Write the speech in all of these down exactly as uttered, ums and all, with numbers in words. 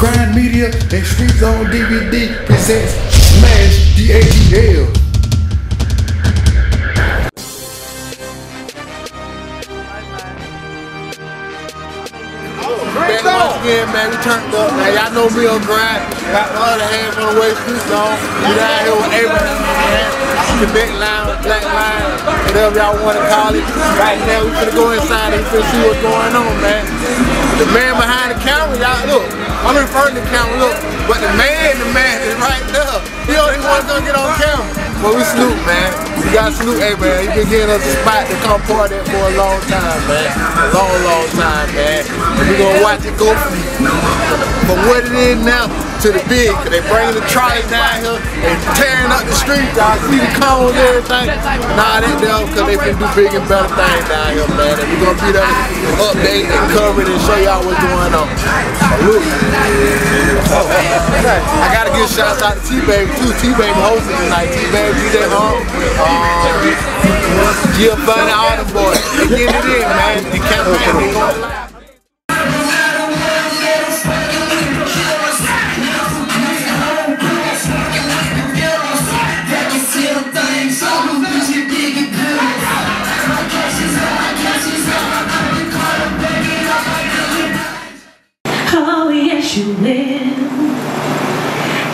Grind Media and Street Zone D V D presents Smash G A G L. Yeah, man, we turned up. Now y'all know we on Grind. Got the other half on the way through zone. We down here with Abraham, man. The Black Line, the Black Line, whatever y'all want to call it. Right now, we finna go inside and finna see what's going on, man. The man behind the camera, y'all look. I'm referring to the camera, look. But the man, the man is right there. He only wants to get on camera. But we salute, man. We gotta salute Abraham. He been getting us a spot to come party at for a long time, man. A long, long time, man. And we gonna watch it go. But what it is now to the big, cause they bringing the trolleys down here and tearing up the streets. I see the cones and everything. Nah, that though, cause they can do big and better things down here, man. And we're gonna be there to update and cover it and show y'all what's going on. Look. I gotta give shouts out to T-Babe too. T-Babe hosting tonight. T-Babe, you that home? Um, Gilfani, all the boys. They getting it in, man. They campaign, they going live. You will,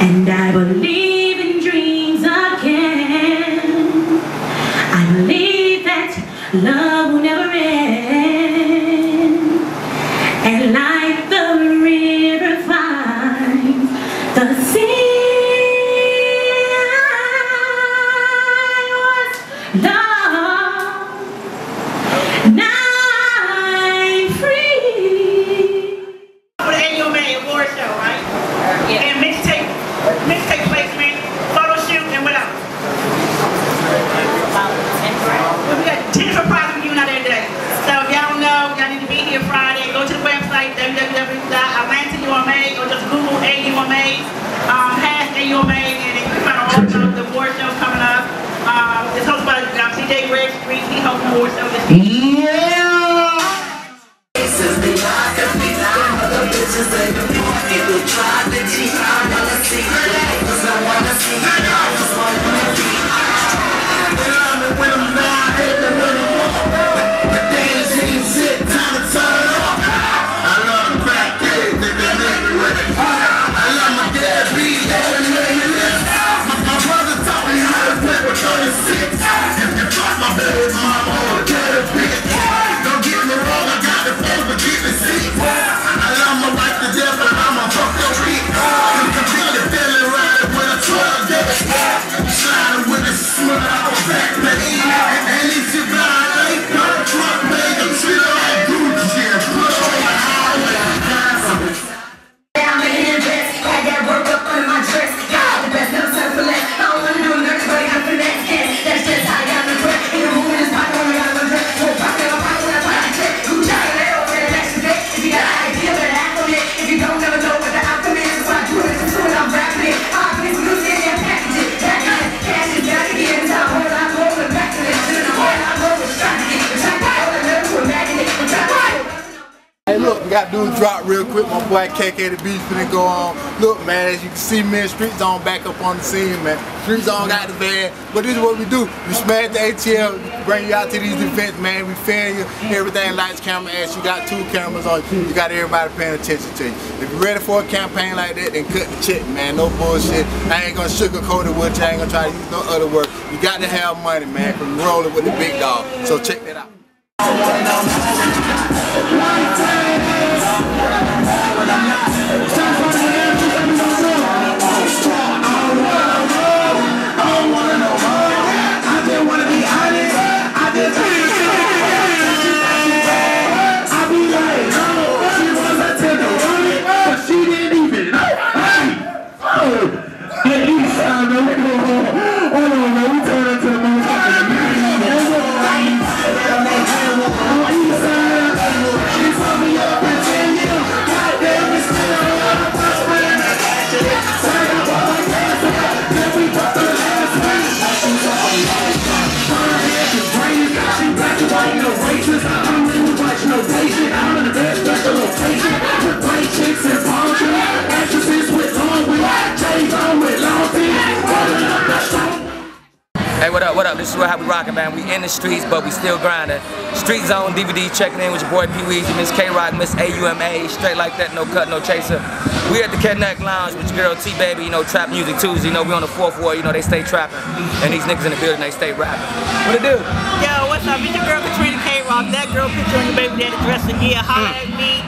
and I believe in dreams again. I believe that love will never end, and like the river finds the sea, I was lost. Now website w w w dot Atlanta U M A or just Google A U M A, um, hash A U M A, and you can find all of the award show coming up. Um, it's hosted by um, C J Greg Street. He hosts the award show this year. Yeah! This is the life of the life of the bitches that you want. People try to cheat. I wanna see the papers I wanna see. I just wanna be. When I'm in, when I'm not, hit the when I'm on. The dance ain't shit, time to turn. Got dudes dropped real quick. My boy K K the Beast finna go on. Look, man, as you can see, man, Street Zone back up on the scene, man. Street Zone got the van, but this is what we do. We smash the A T L, bring you out to these events, man. We fan you, everything, lights, camera, ass. You got two cameras on you. You got everybody paying attention to you. If you're ready for a campaign like that, then cut the check, man. No bullshit. I ain't gonna sugarcoat it with you. I ain't gonna try to use no other word. You got to have money, man, from rolling with the big dog. So check that out. It's up, what up? This is how we rockin', man. We in the streets, but we still grindin'. Street Zone D V D checking in with your boy Pee Weezy, Miss K-Rock, Miss A U M A, straight like that, no cut, no chaser. We at the Connect Lounge with your girl T-Babe, you know, Trap Music Tuesday. You know, we on the fourth ward, you know, they stay trappin'. And these niggas in the building, they stay rappin'. What it do? Yo, what's up? It's your girl Katrina K-Rock. That girl picturing your baby daddy dressed in gear. Holla at me.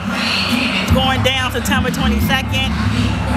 It's going down September twenty-second.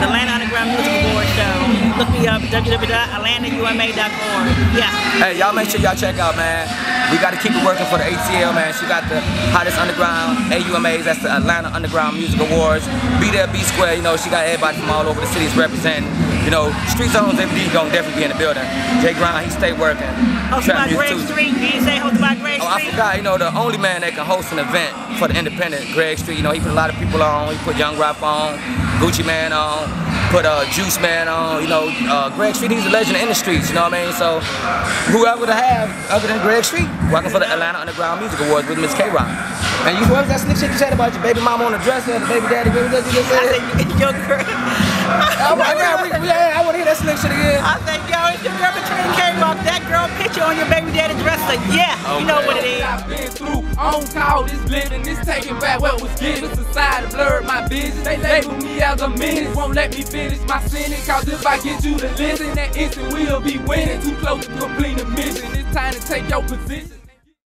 Atlanta Underground Music Awards show. Look me up, w w w dot atlanta u m a dot org. Yeah. Hey, y'all make sure y'all check out, man. We got to keep it working for the A T L, man. She got the hottest underground A U M As. That's the Atlanta Underground Music Awards. Be there, B-Squared. You know, she got everybody from all over the cities representing. You know, Street Zones D V D gonna definitely be in the building. Jay Grind, he stay working. Hosted by Greg Street. Did you say hosted by Greg Street? Oh, I forgot. You know, the only man that can host an event for the independent, Greg Street. You know, he put a lot of people on. He put Young Rap on. Gucci Man on, put uh, Juice Man on, you know, uh, Greg Street, he's a legend in the streets, you know what I mean? So, who I would have other than Greg Street? Working for the Atlanta Underground Music Awards with Miss K-Rock. And you, what was that slick shit you said about your baby mama on the dresser, the baby daddy, baby daddy, you said? I said, your girl. Oh my God, I want to hear that slick shit again. I said, yo, it's your girl between K-Rock, that girl picture on your baby daddy dresser, yeah, okay. You know what it is. I've been through, on call, this living, this taking back what was given. Society blurred my vision, they label me out. The minutes won't let me finish my sentence, cause if I get you to listen, that instant we'll be winning. Too close to complete the mission, it's time to take your position.